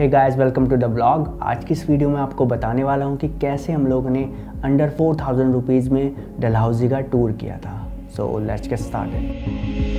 Hey guys, welcome to the blog. आज की इस वीडियो में आपको बताने वाला हूं कि कैसे हम लोगों ने अंडर 4000 रुपीज़ में डलहौजी का टूर किया था। So let's get started.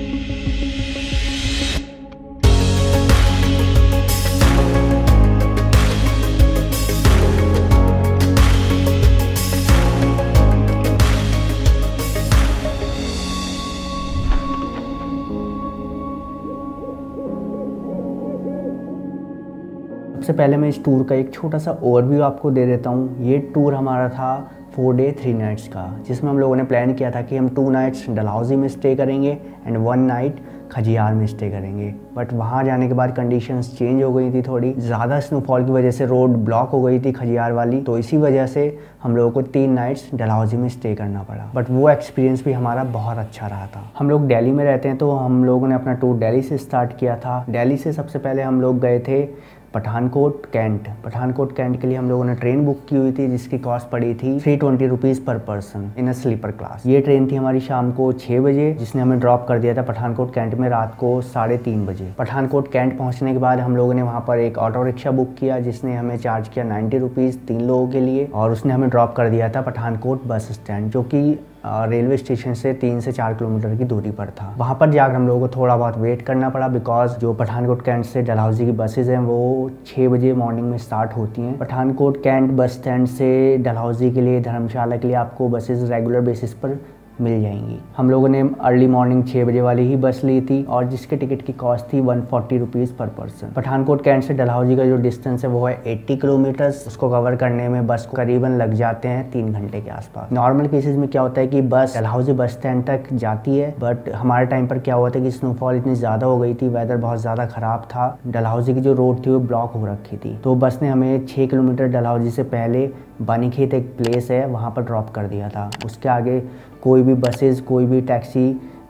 सबसे पहले मैं इस टूर का एक छोटा सा ओवरव्यू आपको दे देता हूँ। ये टूर हमारा था 4 डे 3 नाइट्स का, जिसमें हम लोगों ने प्लान किया था कि हम 2 नाइट्स डलहौजी में स्टे करेंगे एंड 1 नाइट खजियार में स्टे करेंगे। बट वहाँ जाने के बाद कंडीशंस चेंज हो गई थी, थोड़ी ज़्यादा स्नोफॉल की वजह से रोड ब्लॉक हो गई थी खजियार वाली, तो इसी वजह से हम लोगों को 3 नाइट्स डलहौजी में स्टे करना पड़ा। बट वो एक्सपीरियंस भी हमारा बहुत अच्छा रहा था। हम लोग दिल्ली में रहते हैं, तो हम लोगों ने अपना टूर दिल्ली से स्टार्ट किया था। दिल्ली से सबसे पहले हम लोग गए थे पठानकोट कैंट। पठानकोट कैंट के लिए हम लोगों ने ट्रेन बुक की हुई थी, जिसकी कॉस्ट पड़ी थी 320 रुपीज़ पर person in a sleeper class. ये ट्रेन थी हमारी शाम को 6 बजे, जिसने हमें ड्रॉप कर दिया था पठानकोट कैंट में रात को 3:30 बजे। पठानकोट कैंट पहुंचने के बाद हम लोगों ने वहाँ पर एक ऑटो रिक्शा बुक किया, जिसने हमें चार्ज किया 90 रुपीज़ 3 लोगों के लिए, और उसने हमें ड्रॉप कर दिया था पठानकोट बस स्टैंड, जो कि रेलवे स्टेशन से 3 से 4 किलोमीटर की दूरी पर था। वहाँ पर जाकर हम लोगों को थोड़ा बहुत वेट करना पड़ा, बिकॉज जो पठानकोट कैंट से डलहौजी की बसेज हैं वो 6 बजे मॉर्निंग में स्टार्ट होती हैं। पठानकोट कैंट बस स्टैंड से डलहौजी के लिए, धर्मशाला के लिए आपको बसेज रेगुलर बेसिस पर मिल जाएंगी। हम लोगों ने अर्ली मॉर्निंग 6 बजे वाली ही बस ली थी, और जिसके टिकट की कॉस्ट थी 140 रुपीज़ पर पर्सन। पठानकोट कैंट से डलहौजी का जो डिस्टेंस है वो है 80 किलोमीटर्स। उसको कवर करने में बस को करीबन लग जाते हैं 3 घंटे के आसपास। नॉर्मल केसेस में क्या होता है कि बस डलहौजी बस स्टैंड तक जाती है, बट हमारे टाइम पर क्या हुआ था कि स्नोफॉल इतनी ज़्यादा हो गई थी, वेदर बहुत ज़्यादा ख़राब था, डलहौजी की जो रोड थी वो ब्लॉक हो रखी थी, तो बस ने हमें 6 किलोमीटर डलहौजी से पहले बानीखेत एक प्लेस है वहाँ पर ड्रॉप कर दिया था। उसके आगे कोई भी बसेस, कोई भी टैक्सी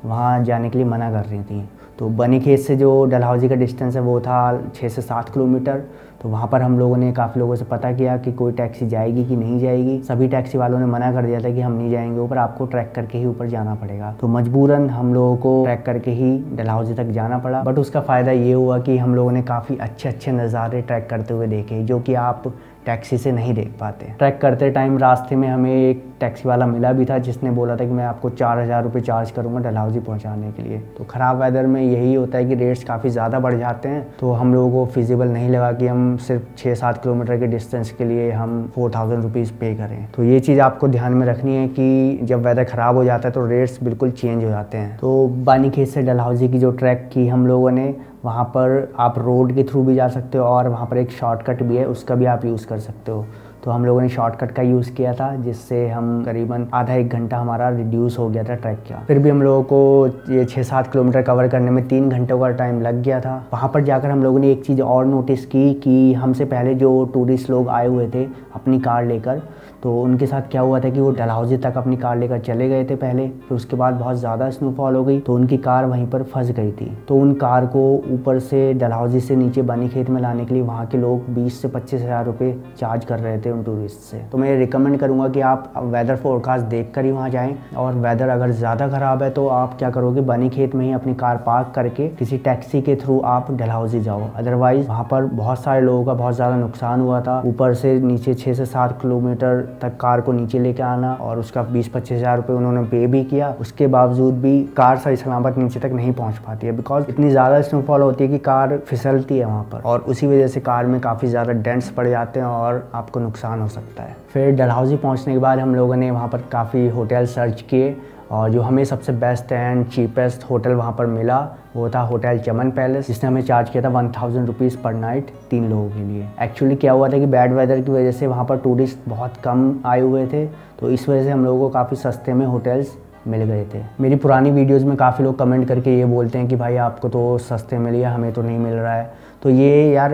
वहाँ जाने के लिए मना कर रही थी। तो बानीखेत से जो डलहौजी का डिस्टेंस है वो था 6 से 7 किलोमीटर, तो वहाँ पर हम लोगों ने काफ़ी लोगों से पता किया कि कोई टैक्सी जाएगी कि नहीं जाएगी। सभी टैक्सी वालों ने मना कर दिया था कि हम नहीं जाएंगे ऊपर, आपको ट्रैक करके ही ऊपर जाना पड़ेगा। तो मजबूरन हम लोगों को ट्रैक करके ही डलहौजी तक जाना पड़ा। बट उसका फ़ायदा ये हुआ कि हम लोगों ने काफ़ी अच्छे अच्छे नज़ारे ट्रैक करते हुए देखे, जो कि आप टैक्सी से नहीं देख पाते। ट्रैक करते टाइम रास्ते में हमें एक टैक्सी वाला मिला भी था, जिसने बोला था कि मैं आपको 4000 रुपये चार्ज करूँगा डलहौजी पहुँचाने के लिए। तो ख़राब वेदर में यही होता है कि रेट्स काफ़ी ज़्यादा बढ़ जाते हैं, तो हम लोगों को फिजिबल नहीं लगा कि हम सिर्फ 6-7 किलोमीटर के डिस्टेंस के लिए हम 4000 रुपीज़ पे करें। तो ये चीज़ आपको ध्यान में रखनी है कि जब वेदर ख़राब हो जाता है तो रेट्स बिल्कुल चेंज हो जाते हैं। तो बानीखेत से डलहौजी की जो ट्रैक की हम लोगों ने, वहाँ पर आप रोड के थ्रू भी जा सकते हो, और वहाँ पर एक शॉर्टकट भी है, उसका भी आप यूज़ कर सकते हो। तो हम लोगों ने शॉर्टकट का यूज़ किया था, जिससे हम करीबन आधा एक घंटा हमारा रिड्यूस हो गया था ट्रैक का। फिर भी हम लोगों को ये 6-7 किलोमीटर कवर करने में 3 घंटों का टाइम लग गया था। वहाँ पर जाकर हम लोगों ने एक चीज़ और नोटिस की कि हमसे पहले जो टूरिस्ट लोग आए हुए थे अपनी कार लेकर, तो उनके साथ क्या हुआ था कि वो डलहौजी तक अपनी कार लेकर चले गए थे पहले, फिर उसके बाद बहुत ज़्यादा स्नोफॉल हो गई, तो उनकी कार वहीं पर फंस गई थी। तो उन कार को ऊपर से डलहौजी से नीचे बानीखेत में लाने के लिए वहाँ के लोग 20 से 25 हज़ार रुपये चार्ज कर रहे थे उन टूरिस्ट से। तो मैं रिकमेंड करूँगा कि आप वेदर फोरकास्ट देखकर ही वहाँ जाएँ, और वेदर अगर ज़्यादा ख़राब है तो आप क्या करोगे, बानीखेत में ही अपनी कार पार्क करके किसी टैक्सी के थ्रू आप डलहौजी जाओ। अदरवाइज़ वहाँ पर बहुत सारे लोगों का बहुत ज़्यादा नुकसान हुआ था। ऊपर से नीचे 6 से 7 किलोमीटर तक कार को नीचे लेके आना, और उसका 20-25 हज़ार रुपये उन्होंने पे भी किया, उसके बावजूद भी कार सही सलामत नीचे तक नहीं पहुँच पाती है, बिकॉज इतनी ज़्यादा स्नोफॉल होती है कि कार फिसलती है वहाँ पर, और उसी वजह से कार में काफ़ी ज़्यादा डेंट्स पड़ जाते हैं और आपको नुकसान हो सकता है। फिर डलहौजी पहुँचने के बाद हम लोगों ने वहाँ पर काफ़ी होटल सर्च किए, और जो हमें सबसे बेस्ट एंड चीपेस्ट होटल वहाँ पर मिला वो था होटल चमन पैलेस, जिसने हमें चार्ज किया था 1000 रुपीज़ पर नाइट 3 लोगों के लिए। एक्चुअली क्या हुआ था कि बैड वेदर की वजह से वहाँ पर टूरिस्ट बहुत कम आए हुए थे, तो इस वजह से हम लोगों को काफ़ी सस्ते में होटल्स मिल गए थे। मेरी पुरानी वीडियोज़ में काफ़ी लोग कमेंट करके ये बोलते हैं कि भाई आपको तो सस्ते में लिया, हमें तो नहीं मिल रहा है। तो ये यार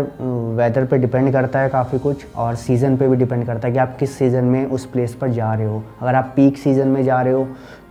वेदर पे डिपेंड करता है काफ़ी कुछ, और सीज़न पे भी डिपेंड करता है कि आप किस सीज़न में उस प्लेस पर जा रहे हो। अगर आप पीक सीज़न में जा रहे हो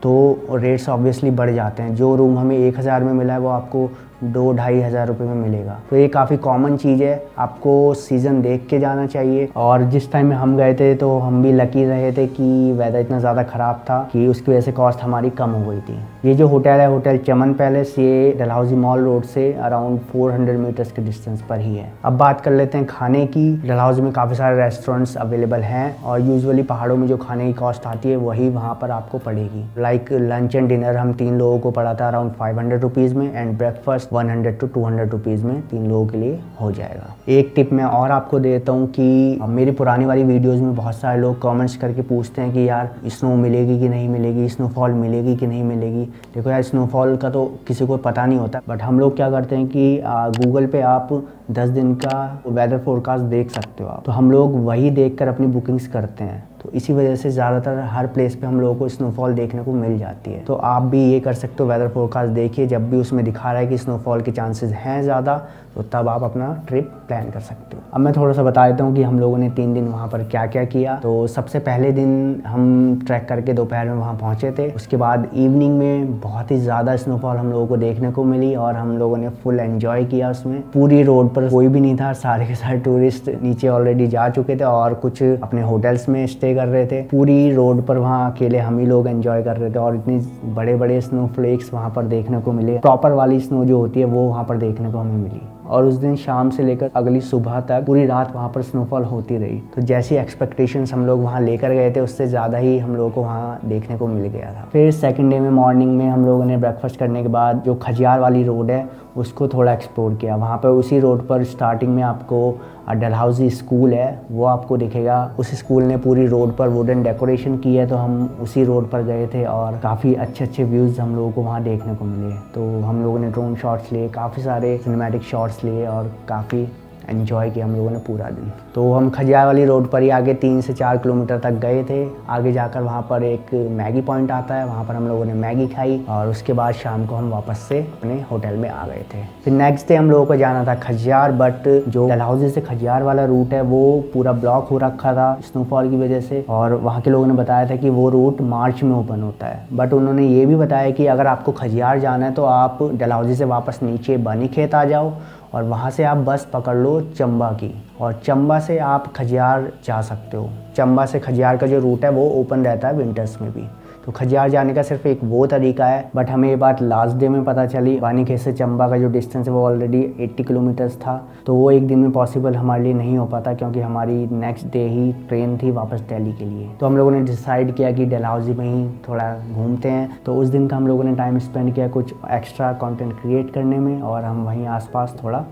तो रेट्स ऑब्वियसली बढ़ जाते हैं। जो रूम हमें 1000 में मिला है वो आपको 2-2,500 रुपये में मिलेगा। तो ये काफ़ी कॉमन चीज़ है, आपको सीज़न देख के जाना चाहिए। और जिस टाइम में हम गए थे तो हम भी लकी रहे थे कि वेदर इतना ज़्यादा ख़राब था कि उसकी वजह से कॉस्ट हमारी कम हो गई थी। ये जो होटल है, होटल चमन पैलेस, ये डलहौजी मॉल रोड से अराउंड 400 मीटर्स के डिस्टेंस पर ही है। अब बात कर लेते हैं खाने की। डलहौजी में काफ़ी सारे रेस्टोरेंट्स अवेलेबल हैं और यूजुअली पहाड़ों में जो खाने की कॉस्ट आती है वही वहाँ पर आपको पड़ेगी। लाइक लंच एंड डिनर हम 3 लोगों को पड़ा था अराउंड 500 रुपीज़ में, एंड ब्रेकफास्ट 100 to 200 रुपीज़ में 3 लोगों के लिए हो जाएगा। एक टिप मैं और आपको देता हूँ कि मेरी पुरानी वाली वीडियोस में बहुत सारे लोग कमेंट्स करके पूछते हैं कि यार स्नो मिलेगी कि नहीं मिलेगी, स्नोफॉल मिलेगी कि नहीं मिलेगी। देखो यार, स्नोफॉल का तो किसी को पता नहीं होता, बट हम लोग क्या करते हैं कि गूगल पे आप 10 दिन का वेदर फोरकास्ट देख सकते हो आप, तो हम लोग वही देख कर अपनी बुकिंग्स करते हैं। तो इसी वजह से ज़्यादातर हर प्लेस पे हम लोगों को स्नोफॉल देखने को मिल जाती है। तो आप भी ये कर सकते हो, वेदर फोरकास्ट देखिए, जब भी उसमें दिखा रहा है कि स्नोफॉल के चांसेस हैं ज़्यादा तो तब आप अपना ट्रिप प्लान कर सकते हो। अब मैं थोड़ा सा बता देता हूँ कि हम लोगों ने 3 दिन वहाँ पर क्या क्या किया। तो सबसे पहले दिन हम ट्रैक करके दोपहर में वहाँ पहुँचे थे। उसके बाद इवनिंग में बहुत ही ज़्यादा स्नोफॉल हम लोगों को देखने को मिली और हम लोगों ने फुल एन्जॉय किया। उसमें पूरी रोड पर कोई भी नहीं था, सारे के सारे टूरिस्ट नीचे ऑलरेडी जा चुके थे और कुछ अपने होटल्स में स्टे कर रहे थे। पूरी रोड पर वहाँ अकेले हम ही लोग एंजॉय कर रहे थे और इतने बड़े बड़े स्नो फ्लेक्स वहाँ पर देखने को मिले। प्रॉपर वाली स्नो जो होती है वो वहाँ पर देखने को हमें मिली। और उस दिन शाम से लेकर अगली सुबह तक पूरी रात वहाँ पर स्नोफॉल होती रही। तो जैसी एक्सपेक्टेशंस हम लोग वहाँ लेकर गए थे उससे ज़्यादा ही हम लोगों को वहाँ देखने को मिल गया था। फिर सेकंड डे में मॉर्निंग में हम लोगों ने ब्रेकफास्ट करने के बाद जो खजियार वाली रोड है उसको थोड़ा एक्सप्लोर किया। वहाँ पर उसी रोड पर स्टार्टिंग में आपको डलहौजी स्कूल है वो आपको दिखेगा। उस स्कूल ने पूरी रोड पर वुडन डेकोरेशन की है, तो हम उसी रोड पर गए थे और काफ़ी अच्छे अच्छे व्यूज़ हम लोगों को वहाँ देखने को मिले। तो हम लोगों ने ड्रोन शॉट्स लिए, काफ़ी सारे सिनेमैटिक शॉट्स लिए और काफ़ी एंजॉय किया हम लोगों ने पूरा दिन। तो हम खजियार वाली रोड पर ही आगे 3 से 4 किलोमीटर तक गए थे। आगे जाकर वहाँ पर एक मैगी पॉइंट आता है, वहाँ पर हम लोगों ने मैगी खाई और उसके बाद शाम को हम वापस से अपने होटल में आ गए थे। फिर नेक्स्ट डे हम लोगों को जाना था खजियार, बट जो डलहौजी से खजियार वाला रूट है वो पूरा ब्लॉक हो रखा था स्नोफॉल की वजह से और वहाँ के लोगों ने बताया था कि वो रूट मार्च में ओपन होता है। बट उन्होंने ये भी बताया कि अगर आपको खजियार जाना है तो आप डलहौजी से वापस नीचे बनीखेत आ जाओ और वहाँ से आप बस पकड़ लो चंबा की और चंबा से आप खजियार जा सकते हो। चंबा से खजियार का जो रूट है वो ओपन रहता है विंटर्स में भी। तो खजियार जाने का सिर्फ एक वो तरीका है। बट हमें ये बात लास्ट डे में पता चली। बानीखेत से चंबा का जो डिस्टेंस है वो ऑलरेडी 80 किलोमीटर्स था, तो वो एक दिन में पॉसिबल हमारे लिए नहीं हो पाता क्योंकि हमारी नेक्स्ट डे ही ट्रेन थी वापस दिल्ली के लिए। तो हम लोगों ने डिसाइड किया कि डलहौजी में ही थोड़ा घूमते हैं। तो उस दिन का हम लोगों ने टाइम स्पेंड किया कुछ एक्स्ट्रा कॉन्टेंट क्रिएट करने में और हम वहीं आसपास थोड़ा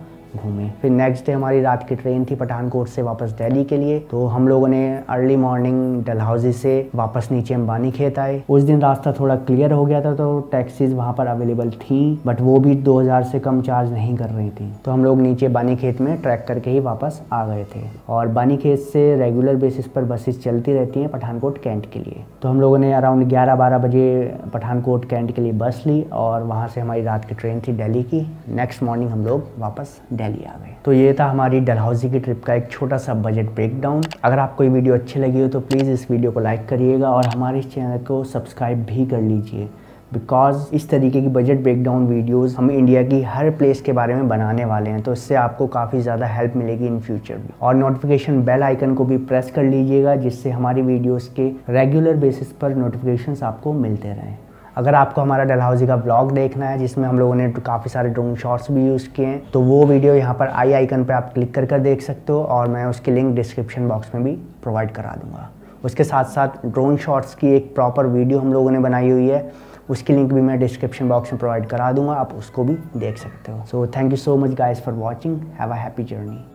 घूमे। फिर नेक्स्ट डे हमारी रात की ट्रेन थी पठानकोट से वापस दिल्ली के लिए, तो हम लोगों ने अर्ली मॉर्निंग डलहौजी से वापस नीचे बानीखेत आए। उस दिन रास्ता थोड़ा क्लियर हो गया था, तो टैक्सीज वहाँ पर अवेलेबल थी बट वो भी 2000 से कम चार्ज नहीं कर रही थी। तो हम लोग नीचे बानीखेत में ट्रैक करके ही वापस आ गए थे और बानीखेत से रेगुलर बेसिस पर बसेस चलती रहती हैं पठानकोट कैंट के लिए। तो हम लोगों ने अराउंड 11-12 बजे पठानकोट कैंट के लिए बस ली और वहाँ से हमारी रात की ट्रेन थी दिल्ली की। नेक्स्ट मॉर्निंग हम लोग वापस दिल्ली आ गए। तो ये था हमारी डलहौजी की ट्रिप का एक छोटा सा बजट ब्रेकडाउन। अगर आपको ये वीडियो अच्छी लगी हो तो प्लीज़ इस वीडियो को लाइक करिएगा और हमारे इस चैनल को सब्सक्राइब भी कर लीजिए, बिकॉज इस तरीके की बजट ब्रेकडाउन वीडियोस हम इंडिया की हर प्लेस के बारे में बनाने वाले हैं। तो इससे आपको काफ़ी ज़्यादा हेल्प मिलेगी इन फ्यूचर भी। और नोटिफिकेशन बेल आइकन को भी प्रेस कर लीजिएगा जिससे हमारी वीडियोज़ के रेगुलर बेसिस पर नोटिफिकेशंस आपको मिलते रहें। अगर आपको हमारा डलहौजी का ब्लॉग देखना है जिसमें हम लोगों ने काफ़ी सारे ड्रोन शॉट्स भी यूज़ किए हैं, तो वो वीडियो यहाँ पर आई आइकन पर आप क्लिक कर देख सकते हो और मैं उसकी लिंक डिस्क्रिप्शन बॉक्स में भी प्रोवाइड करा दूँगा। उसके साथ साथ ड्रोन शॉट्स की एक प्रॉपर वीडियो हम लोगों ने बनाई हुई है, उसकी लिंक भी मैं डिस्क्रिप्शन बॉक्स में प्रोवाइड करा दूँगा, आप उसको भी देख सकते हो। So thank you so much guys for watching, have a happy journey.